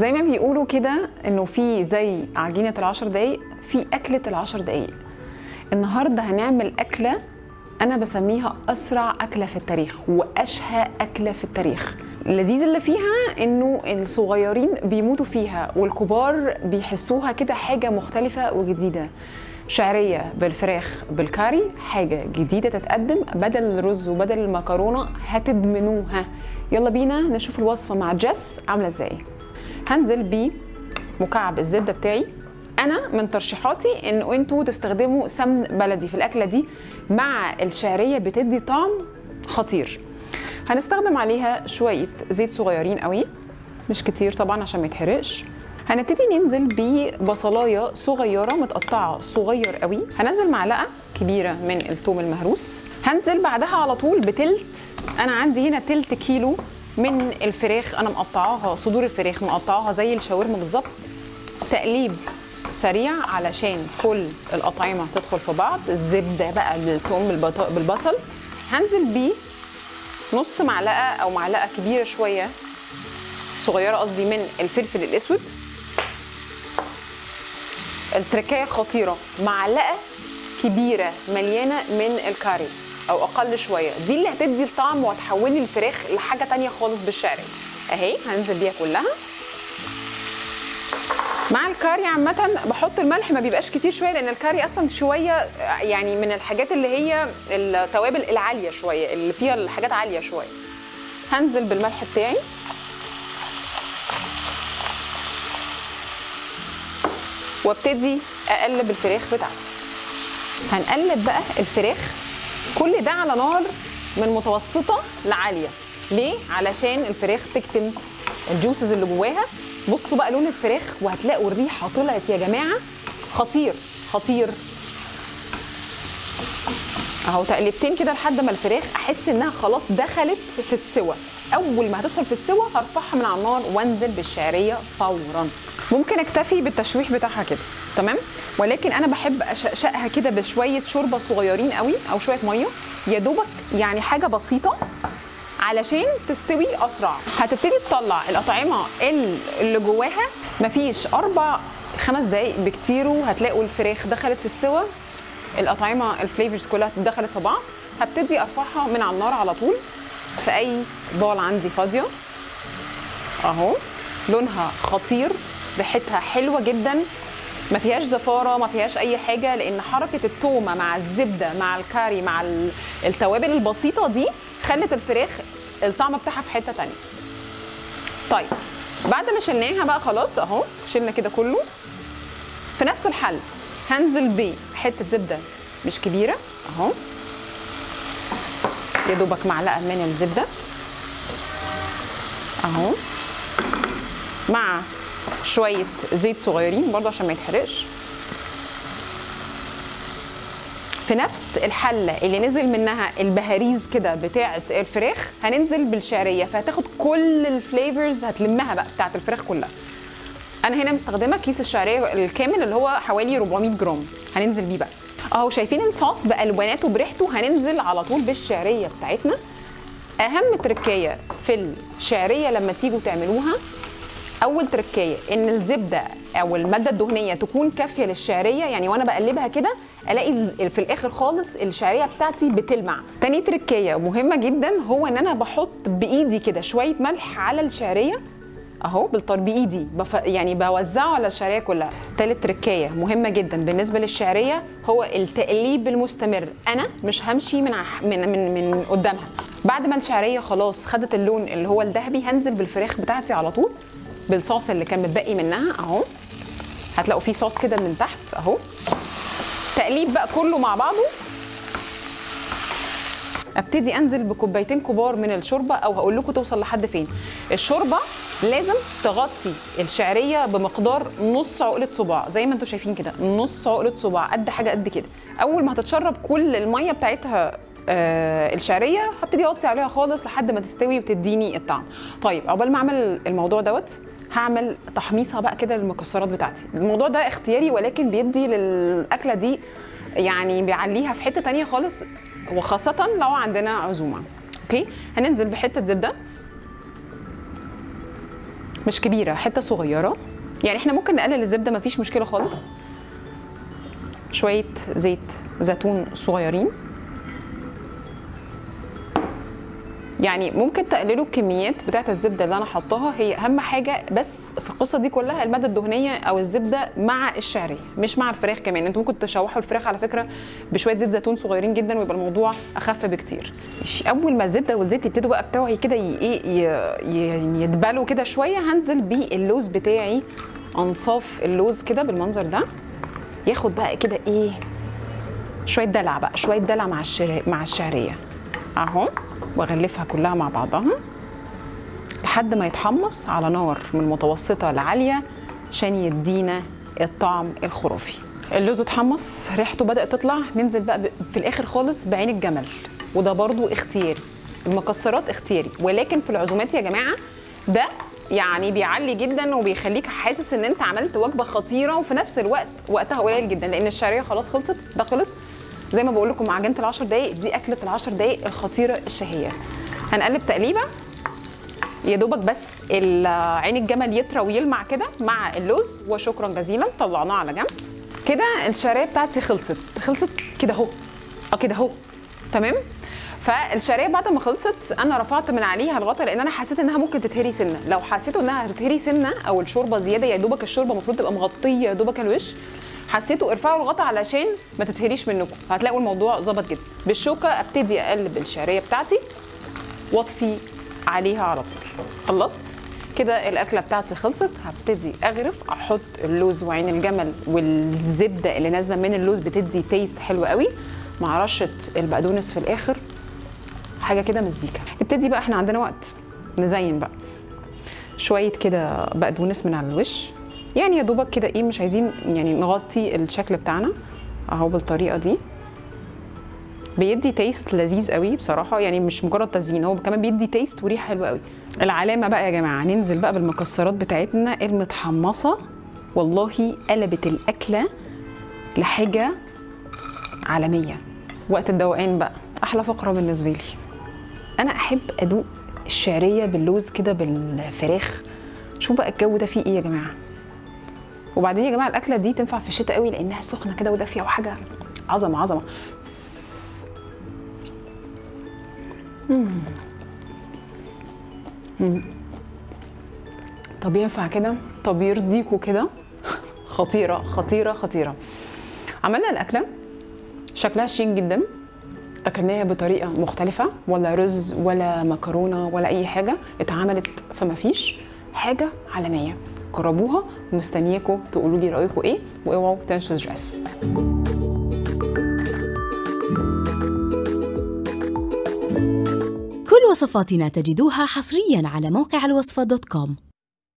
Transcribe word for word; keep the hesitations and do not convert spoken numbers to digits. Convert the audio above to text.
زي ما بيقولوا كده انه في زي عجينه العشر دقايق في اكله العشر دقايق. النهارده هنعمل اكله انا بسميها اسرع اكله في التاريخ واشهى اكله في التاريخ. اللذيذ اللي فيها انه الصغيرين بيموتوا فيها والكبار بيحسوها كده حاجه مختلفه وجديده. شعريه بالفراخ بالكاري، حاجه جديده تتقدم بدل الرز وبدل المكرونه، هتدمنوها. يلا بينا نشوف الوصفه مع جس عامله ازاي. هنزل بمكعب الزبده بتاعي. انا من ترشيحاتي ان انتوا تستخدموا سمن بلدي في الاكله دي مع الشعريه، بتدي طعم خطير. هنستخدم عليها شويه زيت صغيرين قوي، مش كتير طبعا عشان ما يتحرقش. هنبتدي ننزل ببصلايه صغيره متقطعه صغير قوي، هنزل معلقه كبيره من الثوم المهروس، هنزل بعدها على طول بتلت، انا عندي هنا تلت كيلو من الفراخ، انا مقطعاها صدور الفراخ مقطعاها زي الشاورما بالظبط. تقليب سريع علشان كل الاطعمه تدخل في بعض، الزبده بقى بالثوم بالبصل. هنزل بيه نص معلقه او معلقه كبيره شويه صغيره قصدي من الفلفل الاسود. التركايه خطيره، معلقه كبيره مليانه من الكاري او اقل شويه، دي اللي هتدي الطعم وهتحولي الفراخ لحاجه تانية خالص بالشعريه. اهي هنزل بيها كلها مع الكاري. عامه بحط الملح، ما بيبقاش كتير شويه لان الكاري اصلا شويه يعني من الحاجات اللي هي التوابل العاليه شويه اللي فيها الحاجات عاليه شويه. هنزل بالملح بتاعي، وابتدي اقلب الفراخ بتاعتي. هنقلب بقى الفراخ كل ده على نار من متوسطه لعاليه. ليه؟ علشان الفراخ تكتم الجوسز اللي جواها. بصوا بقى لون الفراخ وهتلاقوا الريحه طلعت يا جماعه خطير خطير. اهو تقلبتين كده لحد ما الفراخ احس انها خلاص دخلت في السوى. اول ما هتدخل في السوى هرفعها من على النار وانزل بالشعريه فورا. ممكن اكتفي بالتشويح بتاعها كده تمام، ولكن انا بحب اشقشقها كده بشويه شوربه صغيرين قوي او شويه ميه يا دوبك، يعني حاجه بسيطه علشان تستوي اسرع. هتبتدي تطلع الاطعمه اللي جواها، مفيش اربع خمس دقايق بكتير وهتلاقوا الفراخ دخلت في السوى، الاطعمه الفليفرز كلها دخلت في بعض. هبتدي ارفعها من على النار على طول في اي بول عندي فاضيه. اهو لونها خطير، ريحتها حلوه جدا، ما فيهاش زفاره ما فيهاش اي حاجه، لان حركه التومه مع الزبده مع الكاري مع التوابل البسيطه دي خلت الفراخ الطعم بتاعها في حته ثانيه. طيب بعد ما شلناها بقى خلاص، اهو شلنا كده كله. في نفس الحل هنزل بحته زبده مش كبيره، اهو يا دوبك معلقه من الزبده اهو، مع شويه زيت صغيرين برضه عشان ما يتحرقش. في نفس الحله اللي نزل منها البهاريز كده بتاعه الفراخ هننزل بالشعريه، فهتاخد كل الفليفرز هتلمها بقى بتاعه الفراخ كلها. انا هنا مستخدمه كيس الشعريه الكامل اللي هو حوالي أربعمية جرام، هننزل بيه بقى. اهو شايفين الصوص بالواناته بريحته، هننزل على طول بالشعريه بتاعتنا. اهم تركايه في الشعريه لما تيجوا تعملوها، اول تركايه ان الزبده او الماده الدهنيه تكون كافيه للشعريه، يعني وانا بقلبها كده الاقي في الاخر خالص الشعريه بتاعتي بتلمع. تاني تركايه مهمه جدا هو ان انا بحط بايدي كده شويه ملح على الشعريه اهو بالطرب بايدي، يعني بوزعه على الشعريه كلها. تالت تركايه مهمه جدا بالنسبه للشعريه هو التقليب المستمر، انا مش همشي من من من, من قدامها. بعد ما الشعريه خلاص خدت اللون اللي هو الذهبي هنزل بالفراخ بتاعتي على طول بالصوص اللي كان متبقي منها اهو، هتلاقوا فيه صوص كده من تحت اهو. تقليب بقى كله مع بعضه. ابتدي انزل بكوبايتين كبار من الشوربه، او هقول لكم توصل لحد فين. الشوربه لازم تغطي الشعريه بمقدار نص عقله صباع، زي ما انتم شايفين كده نص عقله صباع، قد حاجه قد كده. اول ما هتتشرب كل الميه بتاعتها آه الشعريه هبتدي اغطي عليها خالص لحد ما تستوي وتديني الطعم. طيب عقبال ما اعمل الموضوع دوت هعمل تحميصها بقى كده للمكسرات بتاعتي. الموضوع ده اختياري ولكن بيدي للاكله دي يعني بيعليها في حته ثانيه خالص، وخاصه لو عندنا عزومه. اوكي هننزل بحته زبده مش كبيره، حته صغيره يعني. احنا ممكن نقلل الزبده مفيش مشكله خالص، شويه زيت زيتون صغيرين يعني. ممكن تقللوا الكميات بتاعه الزبده اللي انا حطاها، هي اهم حاجه بس في القصه دي كلها الماده الدهنيه او الزبده مع الشعريه مش مع الفراخ كمان. انتوا ممكن تشوحوا الفراخ على فكره بشويه زيت زيتون صغيرين جدا ويبقى الموضوع اخف بكتير. اول ما الزبده والزيت يبتدوا بقى بتوعي كده ايه يدبلوا كده شويه، هنزل باللوز بتاعي، انصاف اللوز كده بالمنظر ده، ياخد بقى كده ايه شويه دلع بقى، شويه دلع مع مع الشعريه اهو، واغلفها كلها مع بعضها لحد ما يتحمص على نار من متوسطه لعاليه عشان يدينا الطعم الخرافي. اللوز اتحمص، ريحته بدات تطلع، ننزل بقى في الاخر خالص بعين الجمل، وده برضو اختياري. المكسرات اختياري، ولكن في العزومات يا جماعه ده يعني بيعلي جدا وبيخليك حاسس ان انت عملت وجبه خطيره، وفي نفس الوقت وقتها قليل جدا لان الشعريه خلاص خلصت. ده خلص زي ما بقول لكم مع عجينه العشر دقايق، دي اكله العشر دقايق الخطيره الشهيه. هنقلب تقليبه يا دوبك بس عين الجمل يطرى ويلمع كده مع اللوز، وشكرا جزيلا طلعناه على جنب كده. الشعريه بتاعتي خلصت، خلصت كده اهو، اه كده اهو تمام. فالشعريه بعد ما خلصت انا رفعت من عليها الغطا لان انا حسيت انها ممكن تتهري سنه. لو حسيتوا انها هتتهري سنه او الشوربه زياده، يا دوبك الشوربه المفروض تبقى مغطيه يا دوبك الوش، حسيتوا ارفعوا الغطا علشان ما تتهريش منكم، هتلاقوا الموضوع ظبط جدا. بالشوكه ابتدي اقلب الشعريه بتاعتي واطفي عليها على طول. خلصت كده الاكله بتاعتي خلصت. هبتدي اغرف، احط اللوز وعين الجمل والزبده اللي نازله من اللوز بتدي تيست حلو قوي مع رشه البقدونس في الاخر، حاجه كده مزيكا. ابتدي بقى، احنا عندنا وقت نزين بقى شويه كده بقدونس من على الوش يعني يا دوبك كده ايه، مش عايزين يعني نغطي الشكل بتاعنا اهو بالطريقه دي. بيدي تيست لذيذ قوي بصراحه يعني، مش مجرد تزيين، هو كمان بيدي تيست وريحه حلوه قوي. العلامه بقى يا جماعه، ننزل بقى بالمكسرات بتاعتنا المتحمصه. والله قلبت الاكله لحاجه عالميه. وقت الدوقان بقى، احلى فقره بالنسبه لي، انا احب ادوق الشعريه باللوز كده بالفراخ. شوفوا بقى الجو ده فيه ايه يا جماعه. وبعدين يا جماعه الاكله دي تنفع في الشتاء قوي لانها سخنه كده ودافيه وحاجه عظمه عظمه. امم طب ينفع كده؟ طب يرضيكوا كده؟ خطيره خطيره خطيره. عملنا الاكله شكلها شين جدا، اكلناها بطريقه مختلفه، ولا رز ولا مكرونه ولا اي حاجه، اتعملت فما فيش حاجه عالميه. جربوها ومستنياكم تقولوا لي رايكم ايه، واوعوا تنسوا جس. كل وصفاتنا تجدوها حصريا على موقع الوصفه دوت كوم.